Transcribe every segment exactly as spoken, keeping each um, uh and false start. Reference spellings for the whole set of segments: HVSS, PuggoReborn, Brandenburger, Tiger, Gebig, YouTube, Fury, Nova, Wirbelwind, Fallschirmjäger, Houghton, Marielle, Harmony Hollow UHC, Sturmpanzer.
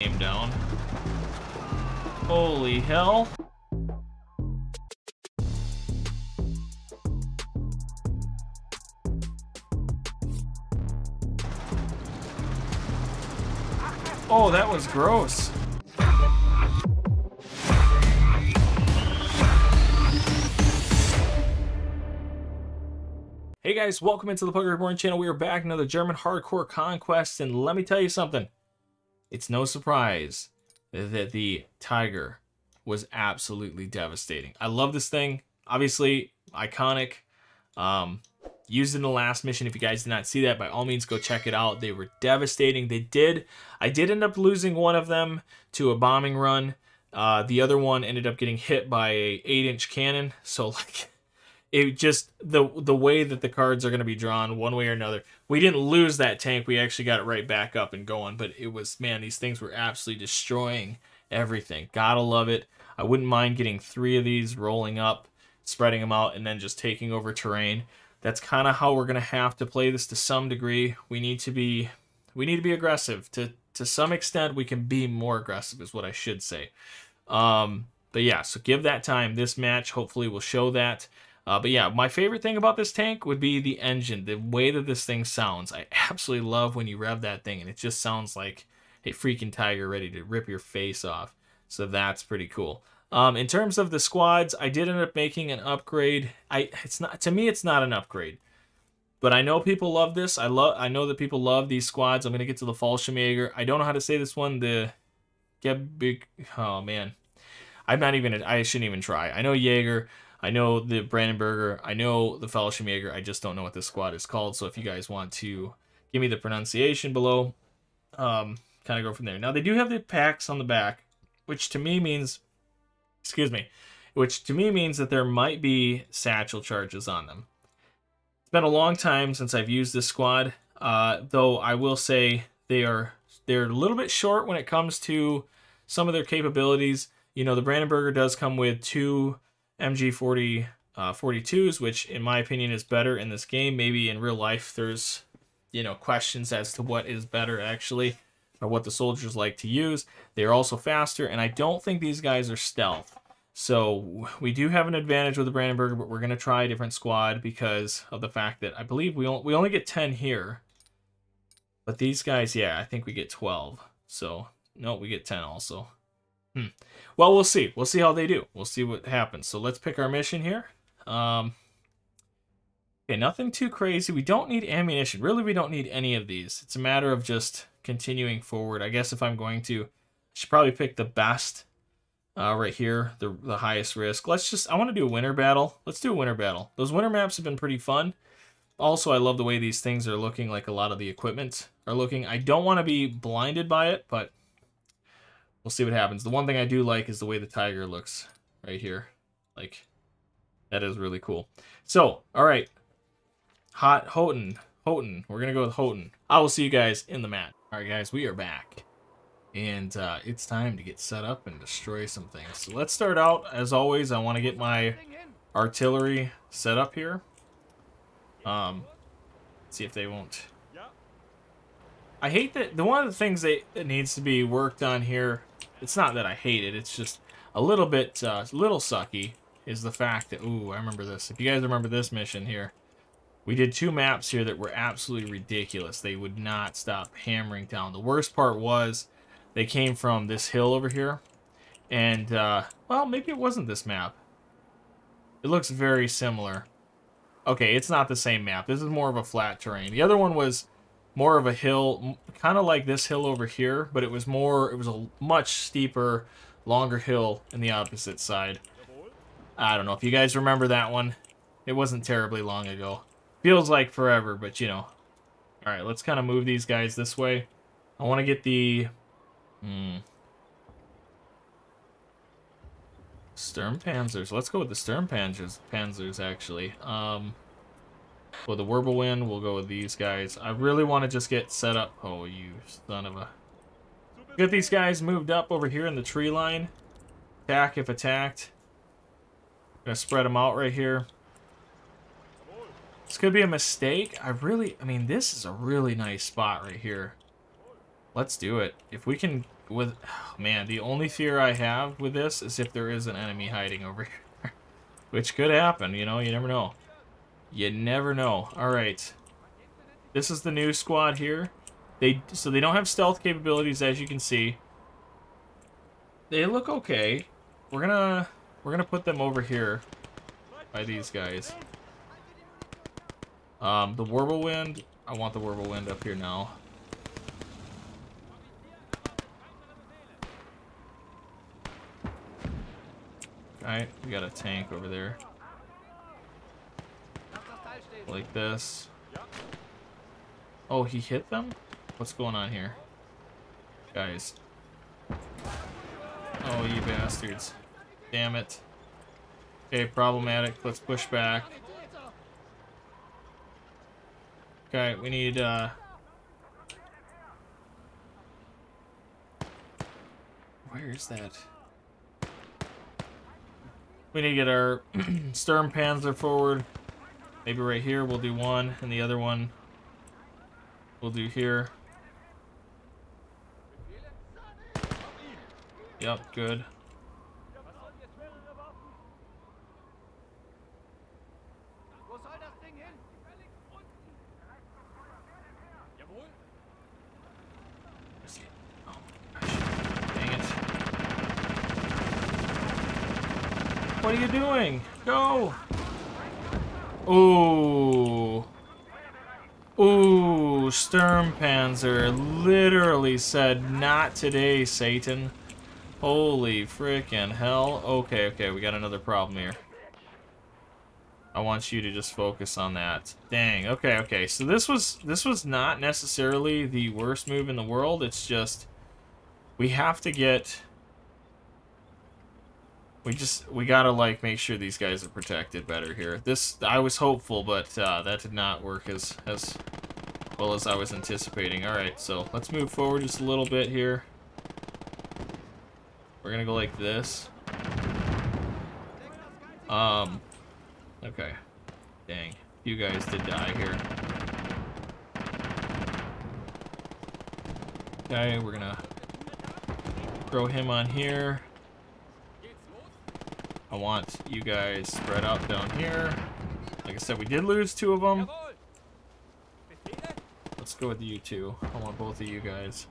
Came down. Holy hell. Oh, that was gross. Hey guys, welcome into the PuggoReborn channel. We are back, another German hardcore conquest, and let me tell you something. It's no surprise that the Tiger was absolutely devastating. I love this thing. Obviously, iconic. Um, used in the last mission. If you guys did not see that, by all means, go check it out. They were devastating. They did. I did end up losing one of them to a bombing run. Uh, the other one ended up getting hit by a eight inch cannon. So, like, it just, the, the way that the cards are going to be drawn one way or another. We didn't lose that tank. We actually got it right back up and going. But it was, man, these things were absolutely destroying everything. Gotta love it. I wouldn't mind getting three of these, rolling up, spreading them out, and then just taking over terrain. That's kind of how we're going to have to play this to some degree. We need to be, we need to be aggressive. To, to some extent, we can be more aggressive is what I should say. Um, but yeah, so give that time. This match hopefully will show that. Uh, but yeah, my favorite thing about this tank would be the engine, the way that this thing sounds. I absolutely love when you rev that thing and it just sounds like a freaking tiger ready to rip your face off. So that's pretty cool. Um, in terms of the squads, I did end up making an upgrade. I it's not to me, it's not an upgrade, but I know people love this. I love. I know that people love these squads. I'm gonna get to the Fallschirmjäger. I don't know how to say this one. The Gebig. Oh man, I'm not even. I shouldn't even try. I know Jaeger. I know the Brandenburger, I know the Fallschirmjäger, I just don't know what this squad is called, so if you guys want to give me the pronunciation below, um, kind of go from there. Now, they do have the packs on the back, which to me means, excuse me, which to me means that there might be satchel charges on them. It's been a long time since I've used this squad, uh, though I will say they are, they're a little bit short when it comes to some of their capabilities. You know, the Brandenburger does come with two M G forty-twos, which in my opinion is better in this game. Maybe in real life there's, you know, questions as to what is better actually, or what the soldiers like to use. They're also faster, and I don't think these guys are stealth. So we do have an advantage with the Brandenburger, but we're going to try a different squad because of the fact that I believe we only, we only get ten here. But these guys, yeah, I think we get twelve. So, no, we get ten also. Hmm. Well, we'll see. We'll see how they do. We'll see what happens. So let's pick our mission here. Um, okay, nothing too crazy. We don't need ammunition. Really, we don't need any of these. It's a matter of just continuing forward. I guess if I'm going to, I should probably pick the best uh, right here, the, the highest risk. Let's just, I want to do a winter battle. Let's do a winter battle. Those winter maps have been pretty fun. Also, I love the way these things are looking, like a lot of the equipment are looking. I don't want to be blinded by it, but we'll see what happens. The one thing I do like is the way the Tiger looks right here. Like, that is really cool. So, all right. Hot Houghton. Houghton. We're going to go with Houghton. I will see you guys in the match. All right, guys, we are back. And uh, it's time to get set up and destroy some things. So let's start out. As always, I want to get my artillery set up here. Um, see if they won't. I hate that the one of the things that, that needs to be worked on here. It's not that I hate it. It's just a little bit, uh, little sucky is the fact that, ooh, I remember this. If you guys remember this mission here, we did two maps here that were absolutely ridiculous. They would not stop hammering down. The worst part was they came from this hill over here. And, uh, well, maybe it wasn't this map. It looks very similar. Okay, it's not the same map. This is more of a flat terrain. The other one was more of a hill, kind of like this hill over here, but it was more, it was a much steeper, longer hill in the opposite side. I don't know if you guys remember that one. It wasn't terribly long ago. Feels like forever, but you know. All right, let's kind of move these guys this way. I want to get the hmm, Sturmpanzers. Let's go with the Sturmpanzers, Panzers actually. Um... With the Wirbelwind, we'll go with these guys. I really want to just get set up. Oh, you son of a... Get these guys moved up over here in the tree line. Attack if attacked. I'm going to spread them out right here. This could be a mistake. I really... I mean, this is a really nice spot right here. Let's do it. If we can with, oh man, the only fear I have with this is if there is an enemy hiding over here, which could happen. You know, you never know. You never know. All right, this is the new squad here. They so they don't have stealth capabilities, as you can see. They look okay. We're gonna we're gonna put them over here by these guys. Um, the Whirlwind. I want the Whirlwind up here now. Alright, we got a tank over there. Like this. Oh, he hit them? What's going on here? Guys. Oh, you bastards. Damn it. Okay, problematic. Let's push back. Okay, we need, uh... where is that? We need to get our Sturmpanzer forward. Maybe right here we'll do one, and the other one we'll do here. Yep, good. Oh my gosh. Dang it. What are you doing? Go! Ooh. Ooh, Sturmpanzer literally said, not today, Satan. Holy frickin' hell. Okay, okay, we got another problem here. I want you to just focus on that. Dang, okay, okay. So this was this was not necessarily the worst move in the world. It's just we have to get We just, we gotta, like, make sure these guys are protected better here. This, I was hopeful, but uh, that did not work as, as well as I was anticipating. Alright, so let's move forward just a little bit here. We're gonna go like this. Um, okay. Dang, you guys did die here. Okay, we're gonna throw him on here. I want you guys spread out down here. Like I said, we did lose two of them. Let's go with you two. I want both of you guys.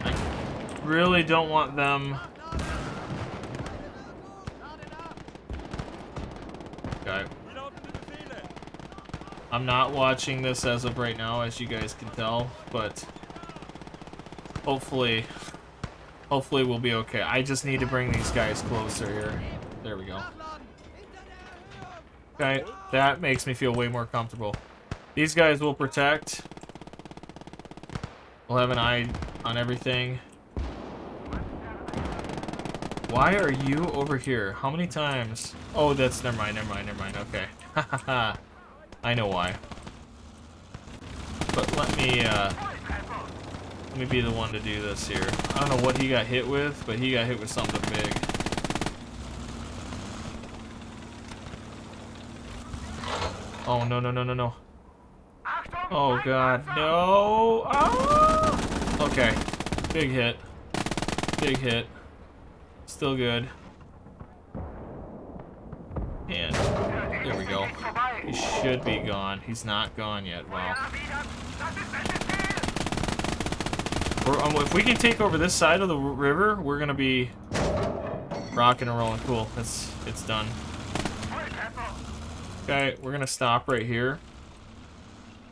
I really don't want them. Okay. I'm not watching this as of right now, as you guys can tell, but hopefully... hopefully we'll be okay. I just need to bring these guys closer here. There we go. Okay, that makes me feel way more comfortable. These guys will protect. We'll have an eye on everything. Why are you over here? How many times? Oh, that's... never mind, never mind, never mind. Okay. I know why. But let me... Uh, Let me be the one to do this here. I don't know what he got hit with, but he got hit with something big. Oh, no, no, no, no, no. Oh, God, no. Oh! Okay. Big hit. Big hit. Still good. And there we go. He should be gone. He's not gone yet. Wow. If we can take over this side of the river, we're gonna be rocking and rolling. Cool, it's it's done. Okay, we're gonna stop right here.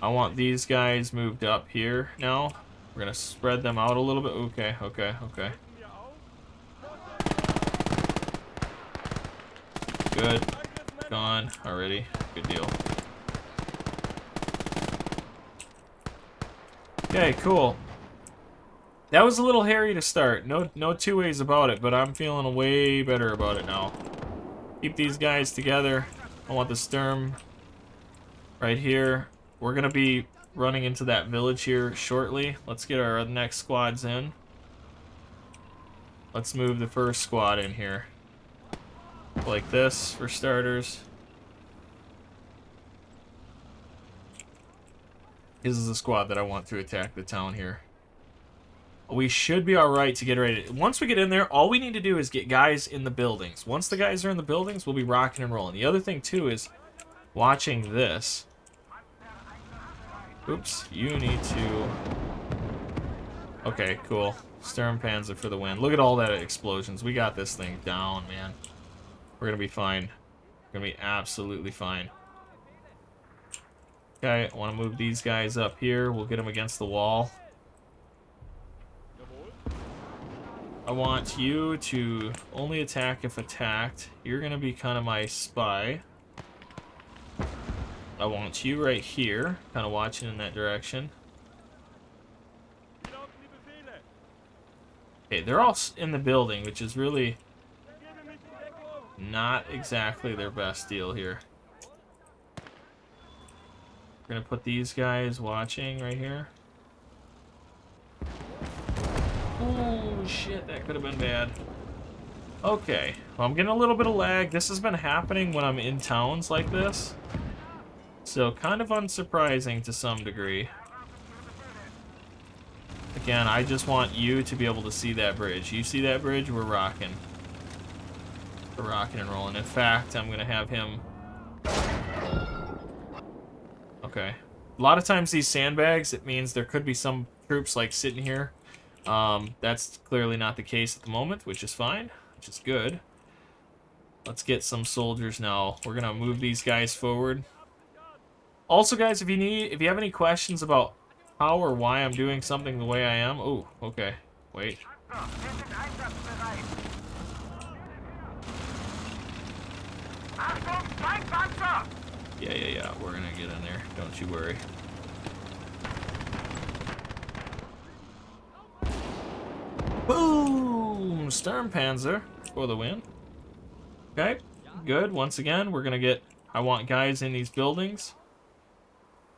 I want these guys moved up here now. We're gonna spread them out a little bit. Okay, okay, okay. Good. Gone already. Good deal. Okay, cool. That was a little hairy to start. No, no two ways about it, but I'm feeling way better about it now. Keep these guys together. I want the Sturm right here. We're going to be running into that village here shortly. Let's get our next squads in. Let's move the first squad in here. Like this, for starters. This is the squad that I want to attack the town here. we should be all right to get ready. Once we get in there, all we need to do is get guys in the buildings. Once the guys are in the buildings, we'll be rocking and rolling. The other thing, too, is watching this. Oops, you need to... Okay, cool. Sturmpanzer for the win. Look at all that explosions. We got this thing down, man. We're going to be fine. We're going to be absolutely fine. Okay, I want to move these guys up here. We'll get them against the wall. I want you to only attack if attacked. You're going to be kind of my spy. I want you right here, kind of watching in that direction. Okay, they're all in the building, which is really not exactly their best deal here. We're going to put these guys watching right here. Oh, shit, that could have been bad. Okay, well, I'm getting a little bit of lag. This has been happening when I'm in towns like this. So, kind of unsurprising to some degree. Again, I just want you to be able to see that bridge. You see that bridge? We're rocking. We're rocking and rolling. In fact, I'm going to have him... Okay. A lot of times these sandbags, it means there could be some troops, like, sitting here. Um, that's clearly not the case at the moment, which is fine, which is good. Let's get some soldiers now. We're going to move these guys forward. Also, guys, if you need, if you have any questions about how or why I'm doing something the way I am, oh, okay, wait. Yeah, yeah, yeah, we're gonna get in there. Don't you worry. Boom! Sturmpanzer for the win. Okay, good. Once again, we're gonna get. I want guys in these buildings.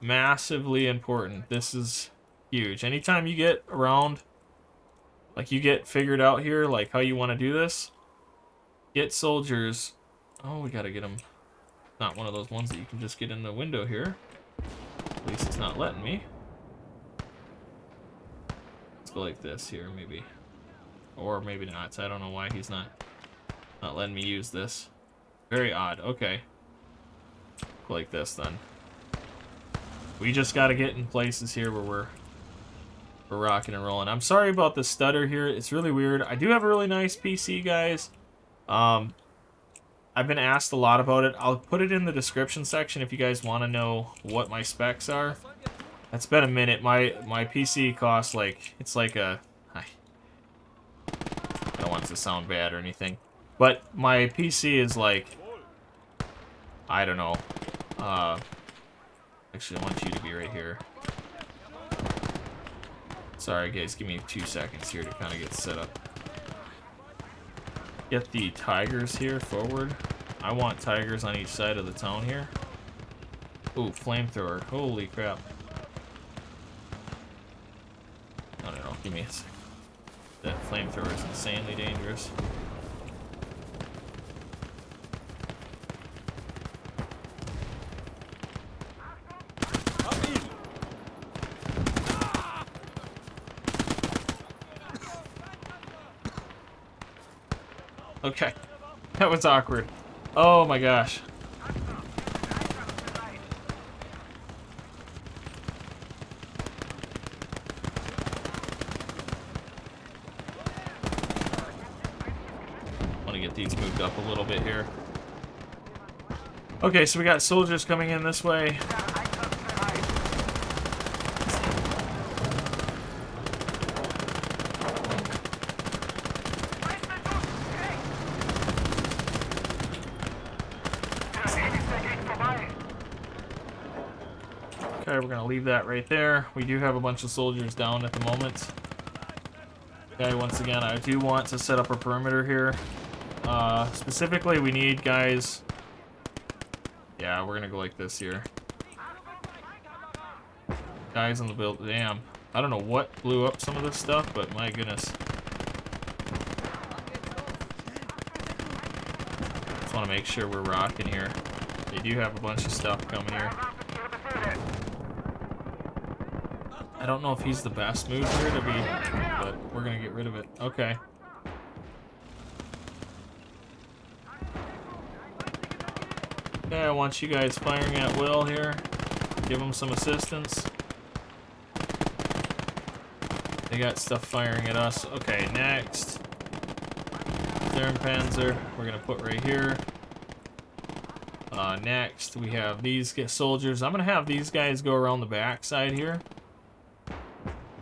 Massively important. This is huge. Anytime you get around, like you get figured out here, like how you want to do this, get soldiers. Oh, we gotta get them. Not one of those ones that you can just get in the window here. At least it's not letting me. Let's go like this here, maybe, or maybe not. I don't know why he's not not letting me use this. Very odd. Okay, go like this then. We just got to get in places here where we're, we're rocking and rolling. I'm sorry about the stutter here. It's really weird. I do have a really nice P C, guys. Um, I've been asked a lot about it. I'll put it in the description section if you guys want to know what my specs are. That's been a minute. My my P C costs like... It's like a... I don't want it to sound bad or anything. But my P C is like... I don't know. Uh... Actually, I want you to be right here. Sorry, guys. Give me two seconds here to kind of get set up. Get the Tigers here forward. I want Tigers on each side of the town here. Ooh, flamethrower. Holy crap. No, no, no. Give me a second. That flamethrower is insanely dangerous. Okay, that was awkward. Oh my gosh. Want to get these moved up a little bit here. Okay, so we got soldiers coming in this way. We're gonna leave that right there. We do have a bunch of soldiers down at the moment. Okay, once again, I do want to set up a perimeter here. Uh, specifically, we need guys... Yeah, we're gonna go like this here. Guys in the build... Damn. I don't know what blew up some of this stuff, but my goodness. Just wanna make sure we're rocking here. They do have a bunch of stuff coming here. I don't know if he's the best move here to be, but we're gonna get rid of it. Okay. Okay, I want you guys firing at will here. Give them some assistance. They got stuff firing at us. Okay, next. Sturmpanzer, we're gonna put right here. Uh, next, we have these soldiers. I'm gonna have these guys go around the backside here.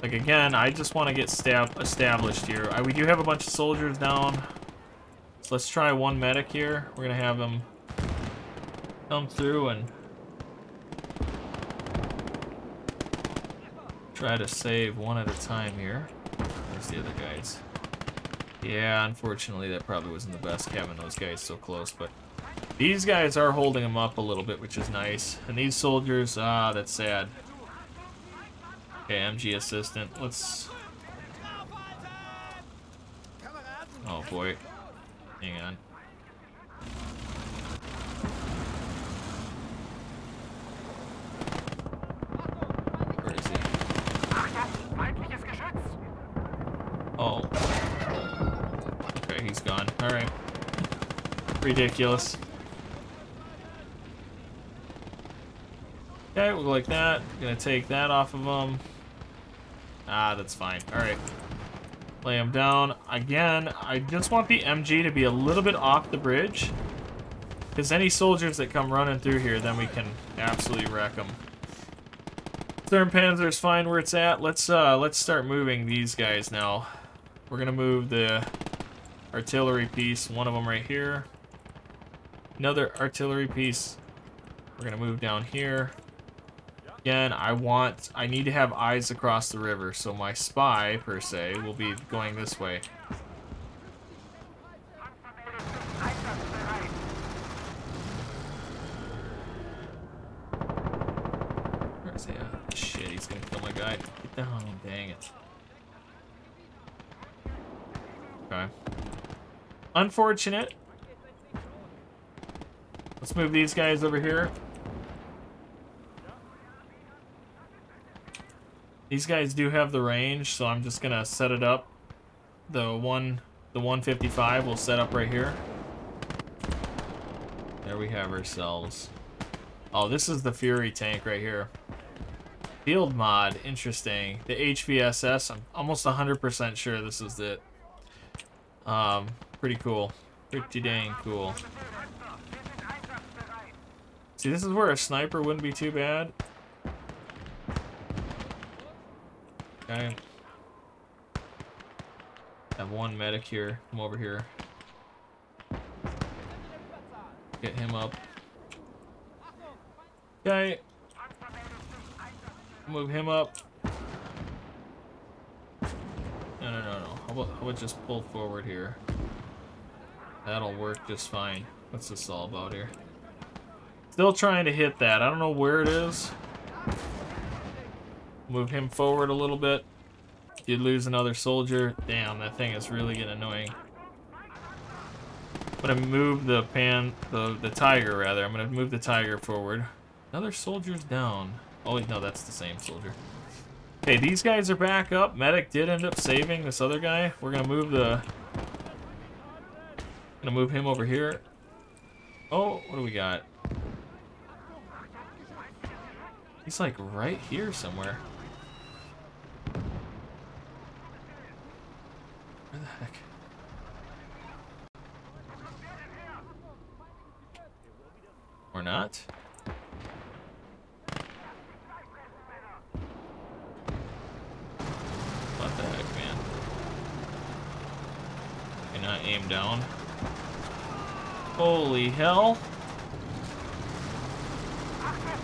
Like again, I just want to get stab established here. I, we do have a bunch of soldiers down. So let's try one medic here. We're gonna have him come through and try to save one at a time here. Where's the other guys? Yeah, unfortunately, that probably wasn't the best having those guys so close, but. These guys are holding them up a little bit, which is nice. And these soldiers, ah, that's sad. Okay, M G assistant. Let's... Oh, boy. Hang on. Where is he? Oh. Okay, he's gone. Alright. Ridiculous. Okay, we'll go like that. I'm gonna take that off of them. Ah, that's fine. Alright. Lay them down. Again, I just want the M G to be a little bit off the bridge. Because any soldiers that come running through here, then we can absolutely wreck them. Sturmpanzer's fine where it's at. Let's, uh, let's start moving these guys now. We're gonna move the artillery piece. One of them right here. Another artillery piece. We're gonna move down here. Again, I want, I need to have eyes across the river, so my spy, per se, will be going this way. Where's he at? Shit, he's gonna kill my guy. Get down, dang it. Okay. Unfortunate. Let's move these guys over here. These guys do have the range, so I'm just gonna set it up. The one, the one fifty-five will set up right here. There we have ourselves. Oh, this is the Fury tank right here. Field mod, interesting. The H V S S, I'm almost one hundred percent sure this is it. Um, pretty cool. Pretty dang cool. See, this is where a sniper wouldn't be too bad. Okay. Have one medic here. Come over here. Get him up. Okay. Move him up. No, no, no, no. How about, how about just pull forward here? That'll work just fine. What's this all about here? Still trying to hit that. I don't know where it is. Move him forward a little bit. You lose another soldier. Damn, that thing is really getting annoying. I'm gonna move the pan, the the tiger rather. I'm gonna move the tiger forward. Another soldier's down. Oh no, that's the same soldier. Okay, these guys are back up. Medic did end up saving this other guy. We're gonna move the. Gonna move him over here. Oh, what do we got? He's like right here somewhere. Where the heck? Or not? What the heck, man? Cannot aim down. Holy hell!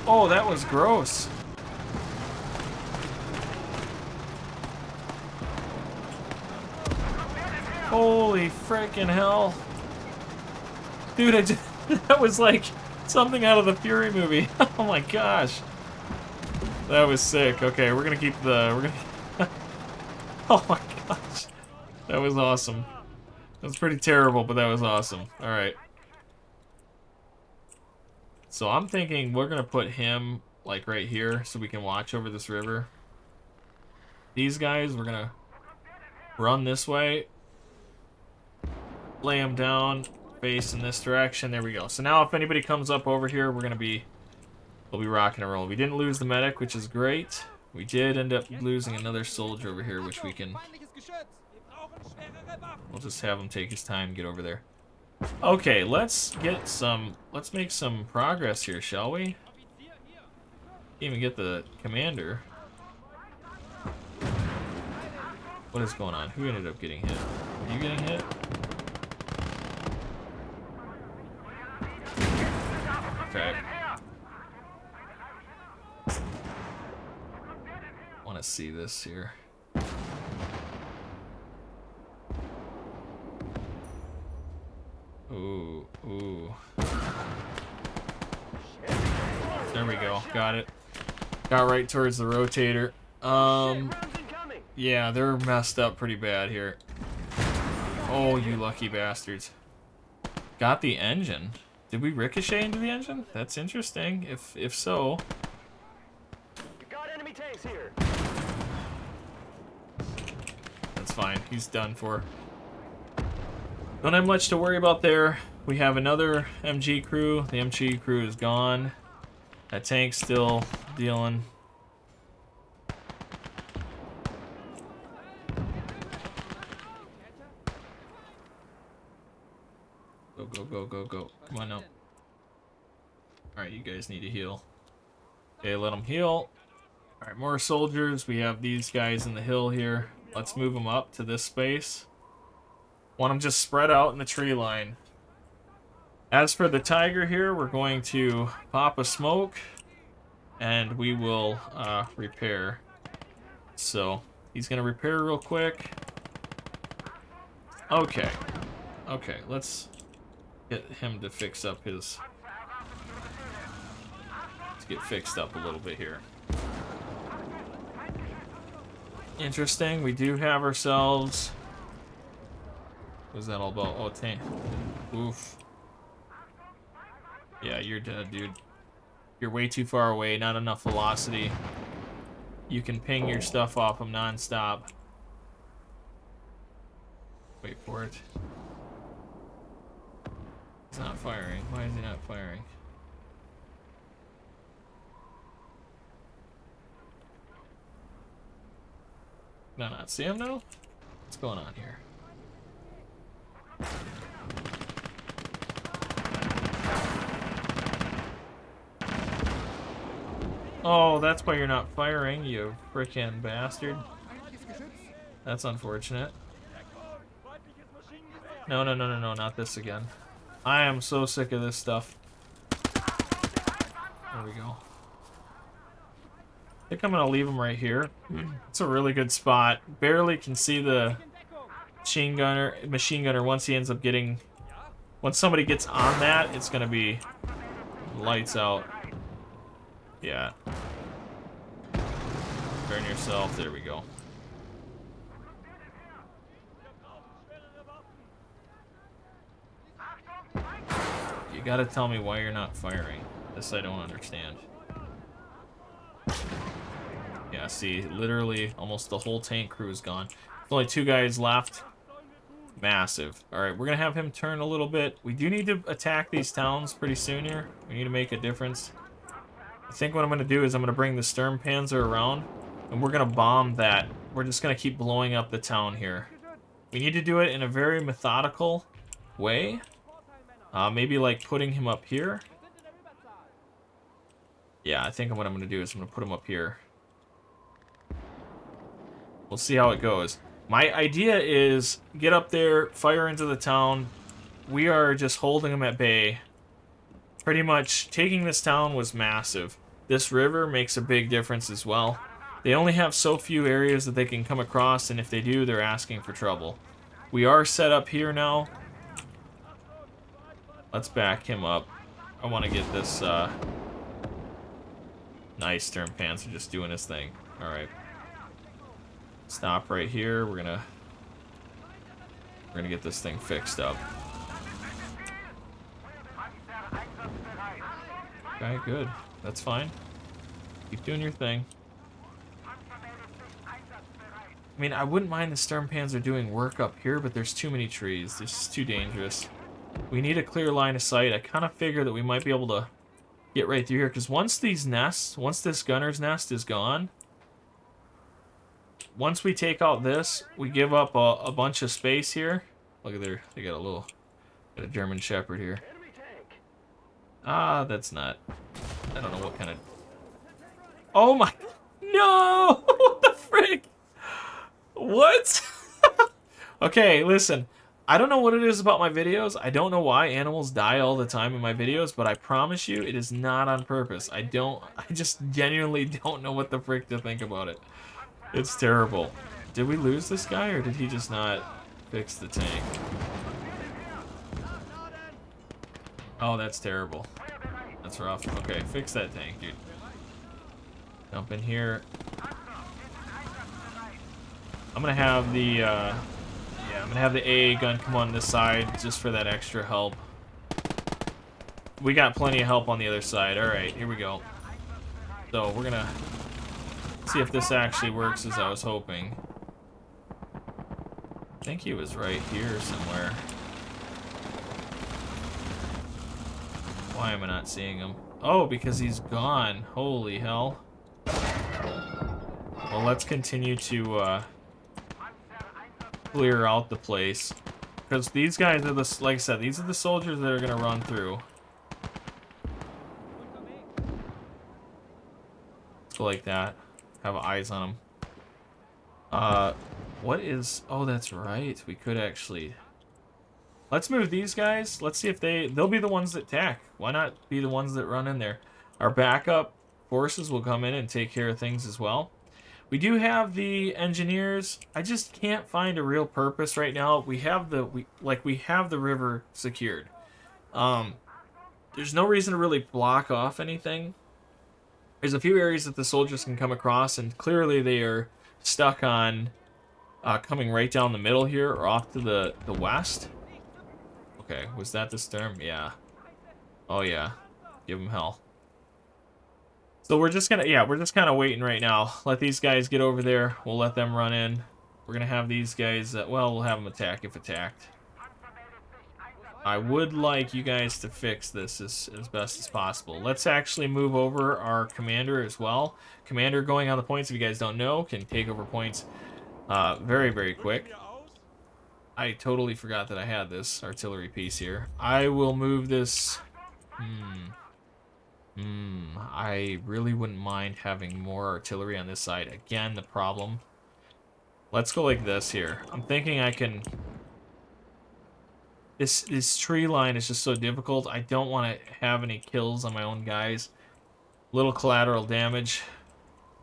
Oh, that was gross. Holy freaking hell. Dude, I just, that was like something out of the Fury movie. Oh my gosh. That was sick. Okay, we're gonna keep the, we're gonna, oh my gosh. That was awesome. That was pretty terrible, but that was awesome. All right. So I'm thinking we're gonna put him like right here so we can watch over this river. these guys. We're gonna run this way, lay them down, face in this direction. There we go. So now if anybody comes up over here, we're gonna be we'll be rocking and rolling. We didn't lose the medic, which is great. We did end up losing another soldier over here, which we can we'll just have him take his time, get over there. Okay, let's get some let's make some progress here, shall we? Even get the commander. What is going on? Who ended up getting hit? Are you getting hit? Okay. I want to see this here. Ooh, ooh. There we go. Got it. Got right towards the rotator. Um, yeah, they're messed up pretty bad here. Oh, you lucky bastards. Got the engine. Did we ricochet into the engine? That's interesting. If if so. You got enemy tanks here. That's fine. He's done for. Don't have much to worry about there. We have another M G crew. The M G crew is gone. That tank's still dealing. Go, go, go, go, go. Come on now. Alright, you guys need to heal. Okay, let them heal. Alright, more soldiers. We have these guys in the hill here. Let's move them up to this space. Want them just spread out in the tree line. As for the Tiger here, we're going to pop a smoke and we will uh, repair. So he's going to repair real quick. Okay. Okay, let's get him to fix up his... Let's get fixed up a little bit here. Interesting, we do have ourselves... What was that all about? Oh, tank. Oof. Yeah, you're dead, dude. You're way too far away, not enough velocity. You can ping your stuff off him nonstop. Wait for it. It's not firing. Why is he not firing? Can I not see him now? What's going on here? Oh, that's why you're not firing, you frickin' bastard. That's unfortunate. No, no, no, no, no, not this again. I am so sick of this stuff. There we go. I think I'm gonna leave him right here. It's a really good spot. Barely can see the machine gunner. Machine gunner. Once he ends up getting, once somebody gets on that, it's gonna be lights out. Yeah. Burn yourself. There we go. You gotta tell me why you're not firing. This I don't understand. Yeah, see, literally almost the whole tank crew is gone. There's only two guys left. Massive. Alright, we're gonna have him turn a little bit. We do need to attack these towns pretty soon here. We need to make a difference. I think what I'm going to do is I'm going to bring the Sturmpanzer around, and we're going to bomb that. We're just going to keep blowing up the town here. We need to do it in a very methodical way. Uh, maybe like putting him up here. Yeah, I think what I'm going to do is I'm going to put him up here. We'll see how it goes. My idea is get up there, fire into the town. We are just holding them at bay. Pretty much taking this town was massive. This river makes a big difference as well. They only have so few areas that they can come across, and if they do, they're asking for trouble. We are set up here now. Let's back him up. I want to get this uh, nice Sturmpanzer just doing his thing. All right, stop right here. We're gonna we're gonna get this thing fixed up. Okay, good. That's fine. Keep doing your thing. I mean, I wouldn't mind the Sturmpanzer doing work up here, but there's too many trees. This is too dangerous. We need a clear line of sight. I kind of figure that we might be able to get right through here, because once these nests, once this gunner's nest is gone, once we take out this, we give up a, a bunch of space here. Look at there, they got a little, got a German Shepherd here. Ah, that's not, I don't know what kind of, oh my, no, what the frick, what? Okay, listen, I don't know what it is about my videos. I don't know why animals die all the time in my videos, but I promise you it is not on purpose. I don't, I just genuinely don't know what the frick to think about it. It's terrible. Did we lose this guy, or did he just not fix the tank? Oh, that's terrible. That's rough. Okay, fix that tank, dude. Jump in here. I'm gonna have the, uh... yeah, I'm gonna have the A A gun come on this side just for that extra help. We got plenty of help on the other side. Alright, here we go. So, we're gonna see if this actually works as I was hoping. I think he was right here somewhere. Why am I not seeing him? Oh, because he's gone. Holy hell. Well, let's continue to, uh... clear out the place, because these guys are the, like I said, these are the soldiers that are gonna run through. So like that, have eyes on them. Uh, what is? Oh, that's right. We could actually. Let's move these guys. Let's see if they they'll be the ones that attack. Why not be the ones that run in there? Our backup forces will come in and take care of things as well. We do have the engineers. I just can't find a real purpose right now. We have the we like we have the river secured. Um, there's no reason to really block off anything. There's a few areas that the soldiers can come across, and clearly they are stuck on uh, coming right down the middle here or off to the the west. Okay, was that the Sturm? Yeah. Oh yeah, give them hell. So we're just gonna, yeah, we're just kind of waiting right now. Let these guys get over there. We'll let them run in. We're gonna have these guys, uh, well, we'll have them attack if attacked. I would like you guys to fix this as, as best as possible. Let's actually move over our commander as well. Commander going on the points, if you guys don't know, can take over points uh, very, very quick. I totally forgot that I had this artillery piece here. I will move this... Hmm... Hmm, I really wouldn't mind having more artillery on this side. Again, the problem. Let's go like this here. I'm thinking I can... This, this tree line is just so difficult. I don't want to have any kills on my own guys. Little collateral damage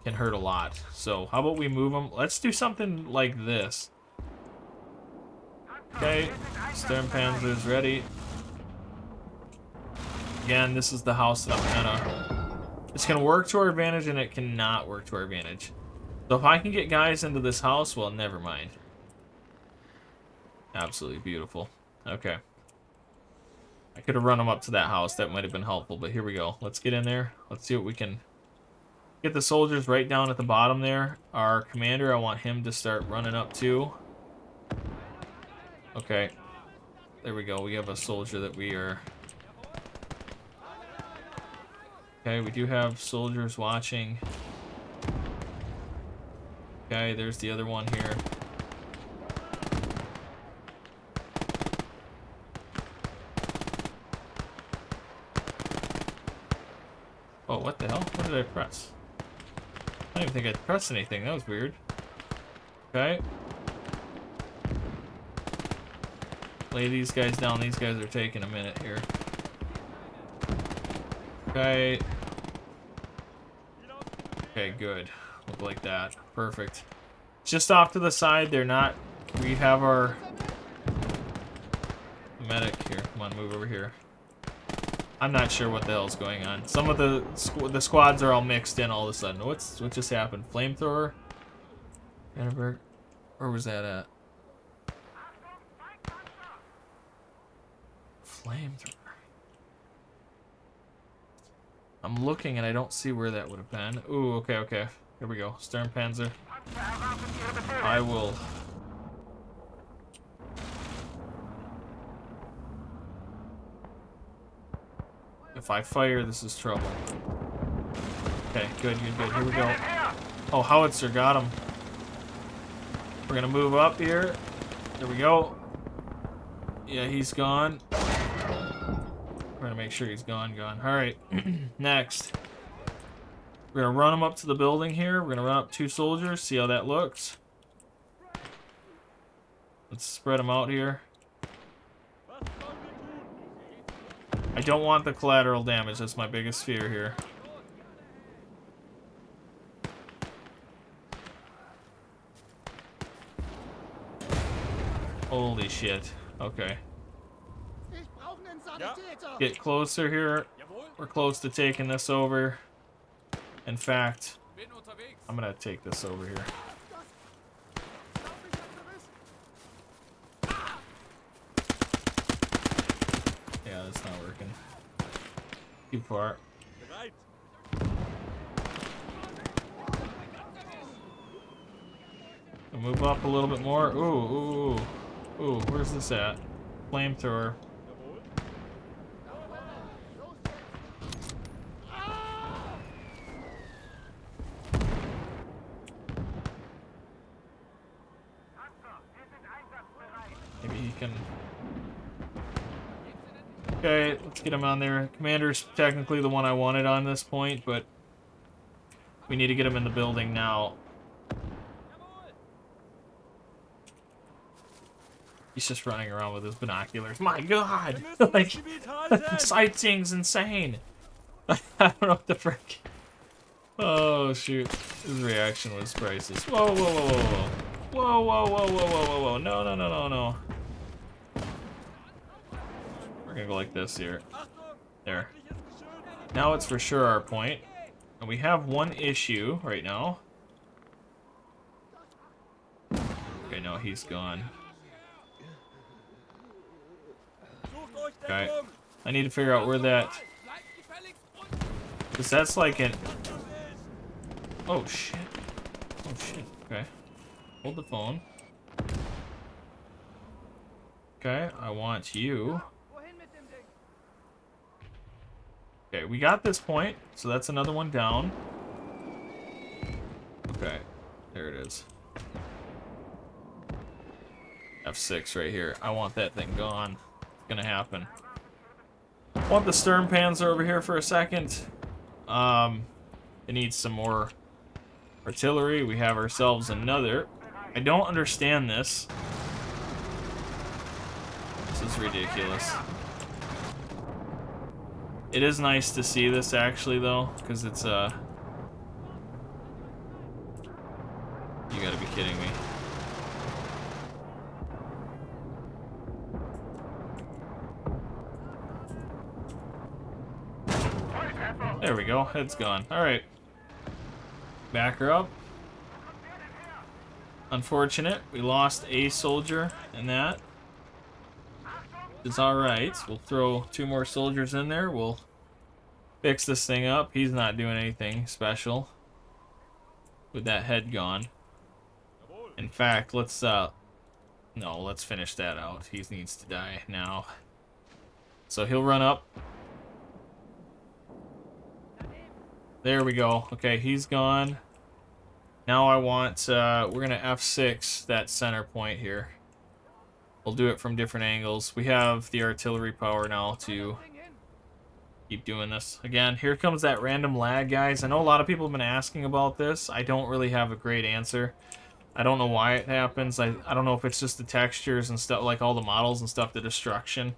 can hurt a lot. So, how about we move them? Let's do something like this. Okay, Sturmpanzer's ready. Again, this is the house that I'm kind of... It's going to work to our advantage, and it cannot work to our advantage. So if I can get guys into this house, well, never mind. Absolutely beautiful. Okay. I could have run them up to that house. That might have been helpful, but here we go. Let's get in there. Let's see what we can... Get the soldiers right down at the bottom there. Our commander, I want him to start running up too. Okay. There we go. We have a soldier that we are... Okay, we do have soldiers watching. Okay, there's the other one here. Oh, what the hell? What did I press? I didn't even think I pressed anything. That was weird. Okay. Lay these guys down. These guys are taking a minute here. Okay. Okay, good. Look like that. Perfect. Just off to the side, they're not... We have our... medic here. Come on, move over here. I'm not sure what the hell's going on. Some of the squ the squads are all mixed in all of a sudden. What's What just happened? Flamethrower? Brandenburg? Where was that at? Flamethrower. I'm looking and I don't see where that would have been. Ooh, okay, okay. Here we go. Sturmpanzer. I will. If I fire, this is trouble. Okay, good, good, good. Here we go. Oh, howitzer, got him. We're gonna move up here. There we go. Yeah, he's gone. We're gonna make sure he's gone, gone. Alright, next. We're gonna run him up to the building here. We're gonna run up two soldiers, see how that looks. Let's spread them out here. I don't want the collateral damage, that's my biggest fear here. Holy shit. Okay. Get closer here. We're close to taking this over. In fact, I'm gonna take this over here. Yeah, that's not working. Too far. We'll move up a little bit more. Ooh, ooh. Ooh, where's this at? Flamethrower. Maybe he can... Okay, let's get him on there. Commander's technically the one I wanted on this point, but we need to get him in the building now. He's just running around with his binoculars. My God! Like, sightseeing's insane! I don't know what the frick. Oh, shoot. His reaction was priceless. Whoa, whoa, whoa, whoa, whoa. Whoa, whoa, whoa, whoa, whoa, whoa, whoa. No, no, no, no, no. We're gonna go like this here. There. Now it's for sure our point. And we have one issue right now. Okay, no, he's gone. Okay. I need to figure out where that... Because that's like an... Oh, shit. Oh, shit. Okay. Hold the phone. Okay, I want you. Okay, we got this point. So that's another one down. Okay. There it is. F six right here. I want that thing gone. Gonna happen. Want the Sturmpanzer over here for a second. Um, it needs some more artillery. We have ourselves another. I don't understand this. This is ridiculous. It is nice to see this actually though, because it's uh you gotta be kidding me. There we go, head's gone. Alright. Back her up. Unfortunate, we lost a soldier in that. It's alright. We'll throw two more soldiers in there. We'll fix this thing up. He's not doing anything special with that head gone. In fact, let's, uh, no, let's finish that out. He needs to die now. So he'll run up. There we go. Okay, he's gone. Now I want, uh, we're gonna F six that center point here. We'll do it from different angles. We have the artillery power now to keep doing this. Again, here comes that random lag, guys. I know a lot of people have been asking about this. I don't really have a great answer. I don't know why it happens. I, I don't know if it's just the textures and stuff, like all the models and stuff, the destruction.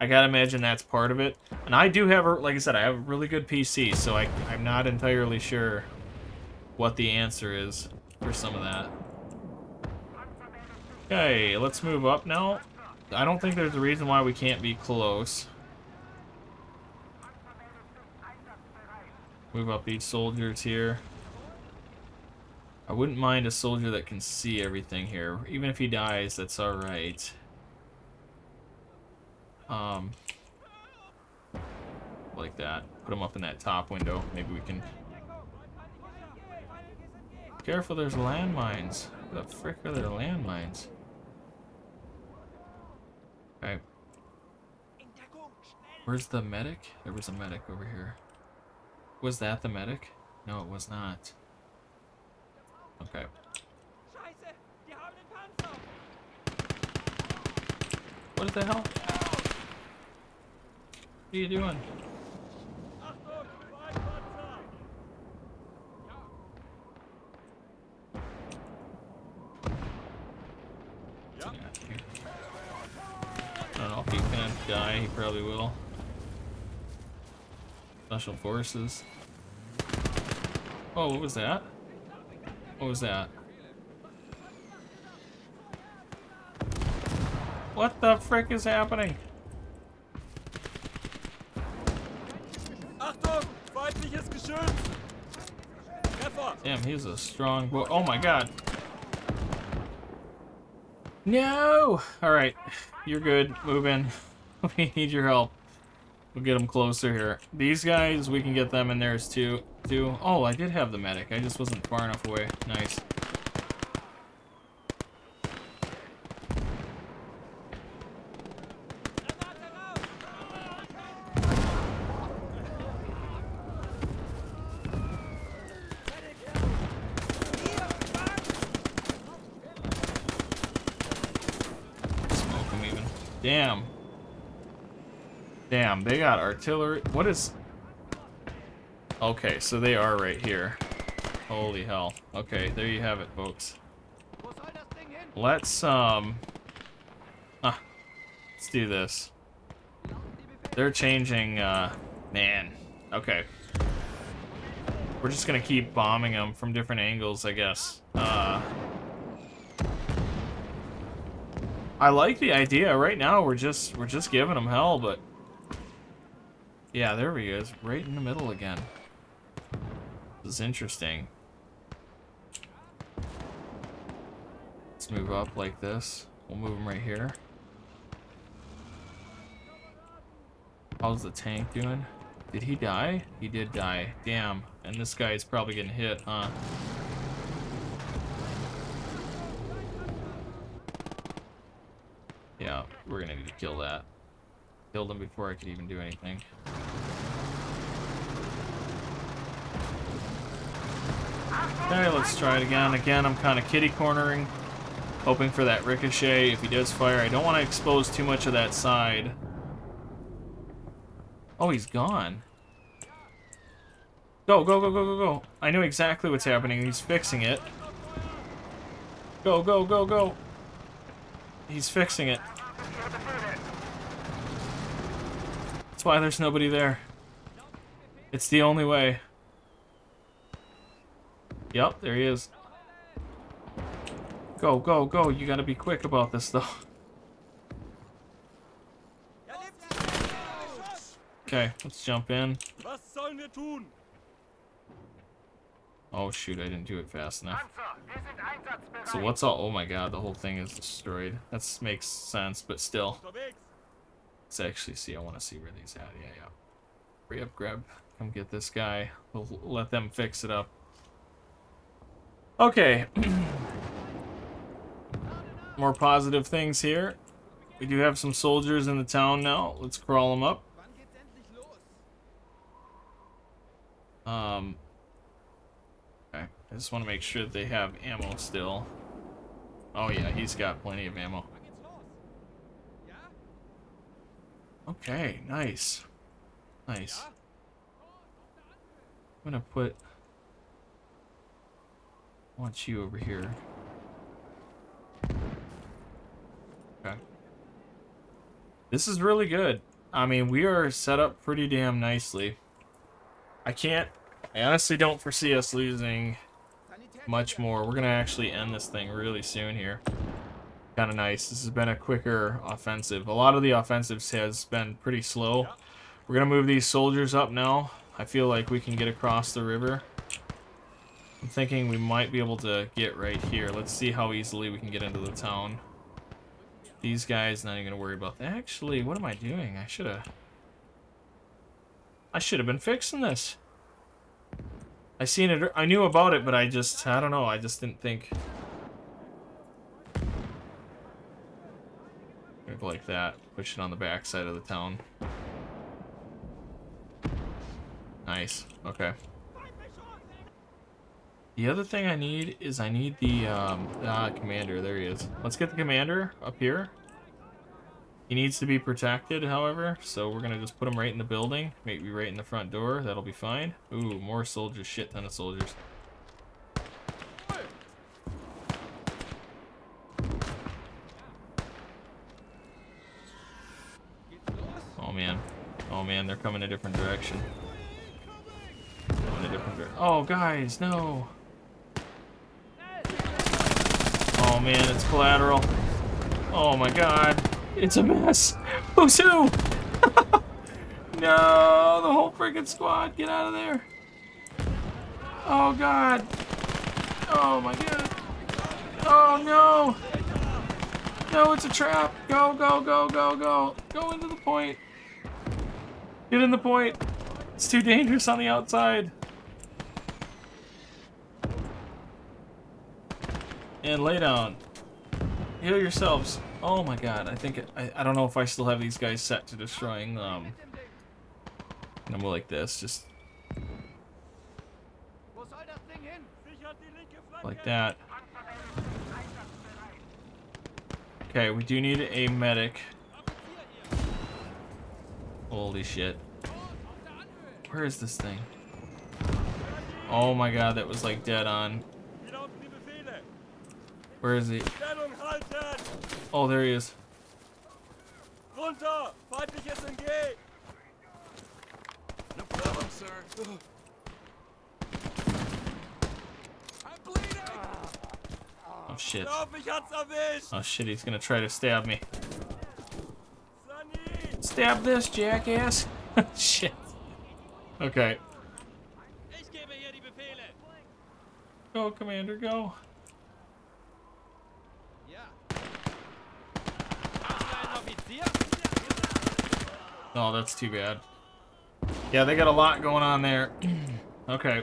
I gotta imagine that's part of it. And I do have, a, like I said, I have a really good P C, so I, I'm not entirely sure what the answer is for some of that. Okay, let's move up now. I don't think there's a reason why we can't be close. Move up these soldiers here. I wouldn't mind a soldier that can see everything here. Even if he dies, that's alright. Um, like that. Put them up in that top window. Maybe we can Careful, there's landmines. Where the frick are there landmines? Okay. Where's the medic? There was a medic over here. Was that the medic? No, it was not. Okay. What the hell? What are you doing? Die, he probably will. Special forces. Oh, what was that? What was that? What the frick is happening? Damn, he's a strong boy. Oh my god. No! Alright, you're good. Move in. We need your help. We'll get them closer here. These guys, we can get them in theirs too. Too. Oh, I did have the medic. I just wasn't far enough away. Nice. Smoke them even. Damn. Damn, they got artillery. What is... Okay, so they are right here. Holy hell. Okay, there you have it, folks. Let's, um... Huh. Let's do this. They're changing, uh... Man. Okay. We're just gonna keep bombing them from different angles, I guess. Uh... I like the idea. Right now, we're just, we're just giving them hell, but... Yeah, there he is, right in the middle again. This is interesting. Let's move up like this. We'll move him right here. How's the tank doing? Did he die? He did die. Damn. And this guy is probably getting hit, huh? Yeah, we're gonna need to kill that. Killed him before I could even do anything. Okay, let's try it again. Again, I'm kind of kitty-cornering, hoping for that ricochet. If he does fire, I don't want to expose too much of that side. Oh, he's gone. Go, go, go, go, go, go. I know exactly what's happening. He's fixing it. Go, go, go, go. He's fixing it. That's why there's nobody there. It's the only way. Yep, there he is. Go, go, go. You gotta be quick about this, though. Okay, let's jump in. Oh, shoot, I didn't do it fast enough. So what's all... Oh, my God, the whole thing is destroyed. That makes sense, but still. Let's actually see. I want to see where these at. Yeah, yeah. Hurry up, grab. Come get this guy. We'll let them fix it up. Okay. More positive things here. We do have some soldiers in the town now. Let's crawl them up. Um. Okay. I just want to make sure that they have ammo still. Oh yeah, he's got plenty of ammo. Okay, nice. Nice. I'm gonna put... I want you over here. Okay. This is really good. I mean, we are set up pretty damn nicely. I can't... I honestly don't foresee us losing much more. We're gonna actually end this thing really soon here. Kind of nice. This has been a quicker offensive. A lot of the offensives has been pretty slow. We're going to move these soldiers up now. I feel like we can get across the river. I'm thinking we might be able to get right here. Let's see how easily we can get into the town. These guys, not even going to worry about that. Actually, what am I doing? I should have... I should have been fixing this. I I seen it. I knew about it, but I just, I don't know. I just didn't think. Move like that. Push it on the back side of the town. Nice. Okay. The other thing I need is I need the um, ah, commander. There he is. Let's get the commander up here. He needs to be protected, however, so we're gonna just put him right in the building, maybe right in the front door. That'll be fine. Ooh, more soldiers. Shit ton of soldiers. Oh man. Oh man, they're coming a different direction. Coming a different direction. Oh guys, no. Oh man, it's collateral. Oh my god. It's a mess. Who's who? No, the whole freaking squad. Get out of there. Oh, God. Oh, my God. Oh, no. No, it's a trap. Go, go, go, go, go. Go into the point. Get in the point. It's too dangerous on the outside. And lay down. Heal yourselves. Oh my god, I think, it, I, I don't know if I still have these guys set to destroying um, them. I'm like this, just like that. Okay, we do need a medic. Holy shit. Where is this thing? Oh my god, that was like dead on. Where is he? Oh, there he is. Runter! Feindlich S M G! No problem, sir. I'm bleeding! Oh, shit. Oh, shit, he's gonna try to stab me. Stab this, jackass! Shit. Okay. Go, Commander, go. Oh, that's too bad. Yeah, they got a lot going on there. Okay,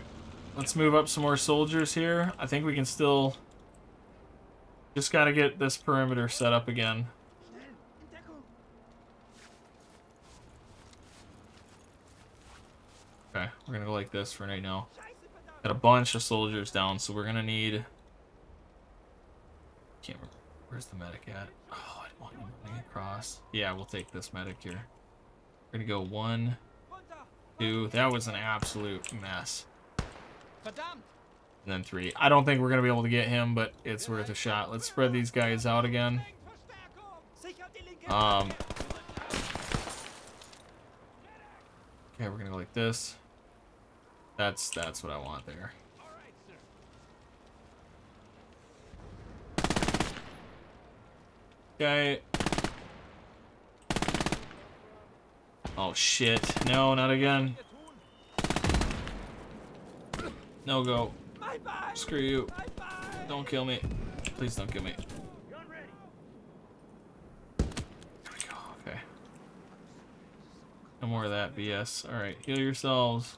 let's move up some more soldiers here. I think we can still... Just gotta get this perimeter set up again. Okay, we're gonna go like this for right now. Got a bunch of soldiers down, so we're gonna need... Can't remember. Where's the medic at? Oh, I don't want him running across. Yeah, we'll take this medic here. We're gonna go one, two. That was an absolute mess. And then three. I don't think we're gonna be able to get him, but it's worth a shot. Let's spread these guys out again. Um. Okay, we're gonna go like this. That's that's what I want there. Okay. Oh shit. No, not again. No go. Screw you. Don't kill me. Please don't kill me. There we go. Okay. No more of that B S. Alright, heal yourselves.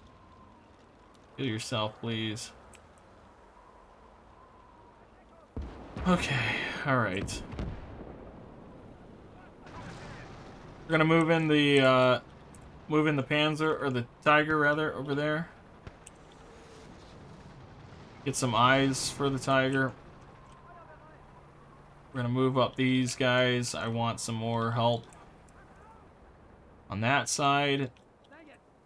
Heal yourself, please. Okay. Alright. We're gonna move in the uh, move in the Panzer or the Tiger rather over there. Get some eyes for the Tiger. We're gonna move up these guys. I want some more help on that side.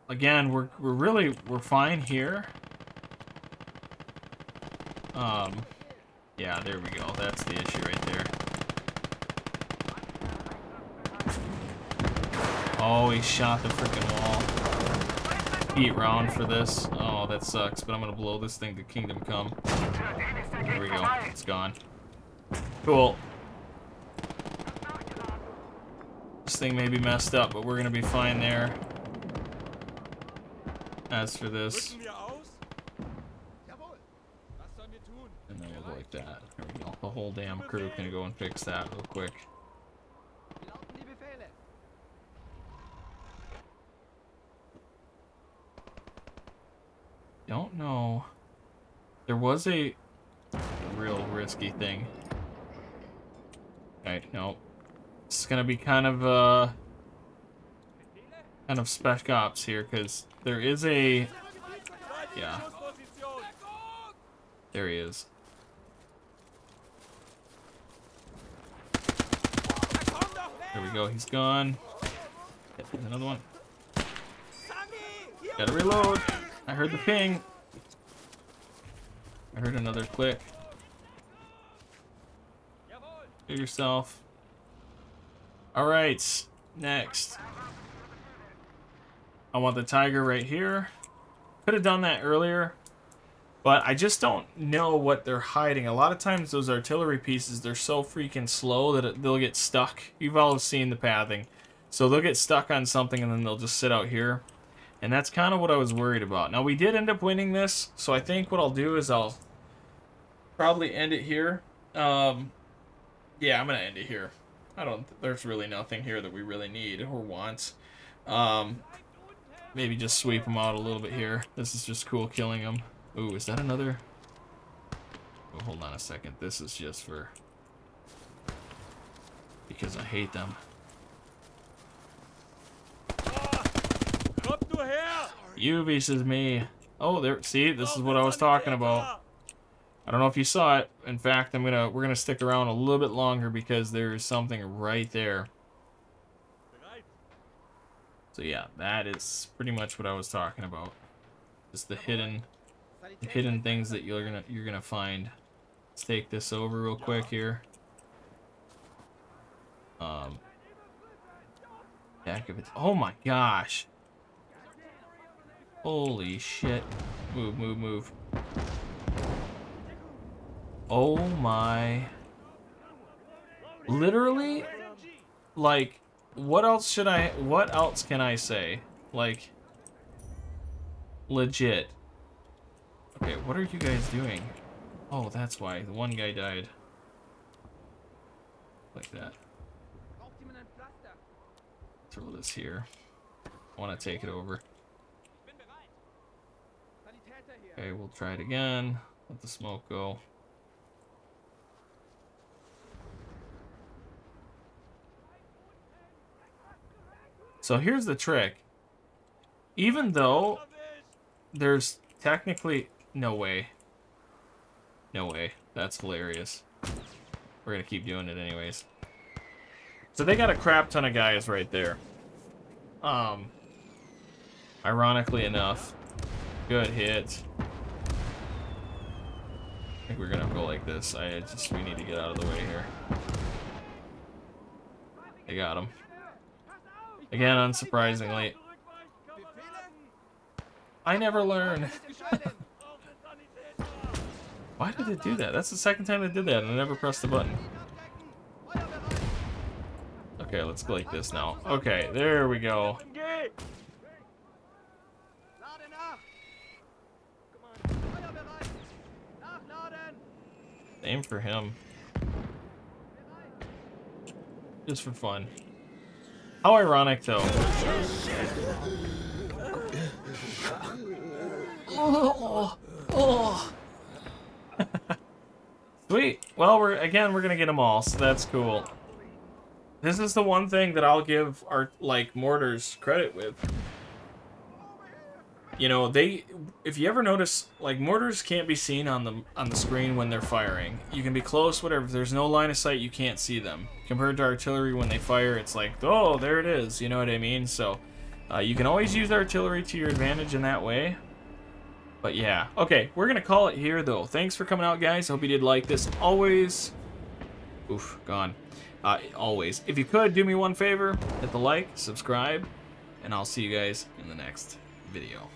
Again, we're we're really we're fine here. Um, yeah, there we go. That's the issue right there. Oh, he shot the freaking wall. Eat round for this. Oh, that sucks, but I'm gonna blow this thing to Kingdom Come. There we go. It's gone. Cool. This thing may be messed up, but we're gonna be fine there. As for this. And then we'll go like that. There we go. The whole damn crew can go and fix that real quick. don't know. There was a real risky thing. Alright, no. It's gonna be kind of, uh... kind of spec ops here, because there is a... Yeah. There he is. There we go, he's gone. Yep, there's another one. Gotta reload! I heard the ping! I heard another click. Get yourself. Alright, next. I want the Tiger right here. Could have done that earlier, but I just don't know what they're hiding. A lot of times those artillery pieces, they're so freaking slow that it, they'll get stuck. You've all seen the pathing. So they'll get stuck on something and then they'll just sit out here. And that's kind of what I was worried about. Now, we did end up winning this, so I think what I'll do is I'll probably end it here. Um, yeah, I'm going to end it here. I don't. There's really nothing here that we really need or want. Um, maybe just sweep them out a little bit here. This is just cool killing them. Ooh, is that another? Oh, hold on a second. This is just for... because I hate them. You versus me. Oh, there. See, this is what I was talking about. I don't know if you saw it. In fact, I'm gonna we're gonna stick around a little bit longer because there is something right there. So yeah, that is pretty much what I was talking about. Just the hidden, the hidden things that you're gonna you're gonna find. Let's take this over real quick here. Um. Heck of it. Oh my gosh. Holy shit. Move, move, move. Oh my. Literally, like, what else should I, what else can I say? Like, legit. Okay, what are you guys doing? Oh, that's why. The one guy died. Like that. Throw this here. I want to take it over. Okay, we'll try it again. Let the smoke go. So here's the trick. Even though there's technically... No way. No way. That's hilarious. We're going to keep doing it anyways. So they got a crap ton of guys right there. Um, ironically enough. Good hit. I think we're gonna go like this. I just we need to get out of the way here. They got him. Again, unsurprisingly. I never learn. Why did it do that? That's the second time they did that and I never pressed the button. Okay, let's go like this now. Okay, there we go. Aim for him. Just for fun. How ironic, though. Oh, oh. Sweet. Well, we're again, we're going to get them all, so that's cool. This is the one thing that I'll give our, like, mortars credit with. You know, they, if you ever notice, like, mortars can't be seen on the on the screen when they're firing. You can be close, whatever. If there's no line of sight, you can't see them. Compared to artillery, when they fire, it's like, oh, there it is. You know what I mean? So, uh, you can always use artillery to your advantage in that way. But, yeah. Okay, we're going to call it here, though. Thanks for coming out, guys. Hope you did like this. Always. Oof, gone. Uh, always. If you could, do me one favor. Hit the like, subscribe, and I'll see you guys in the next video.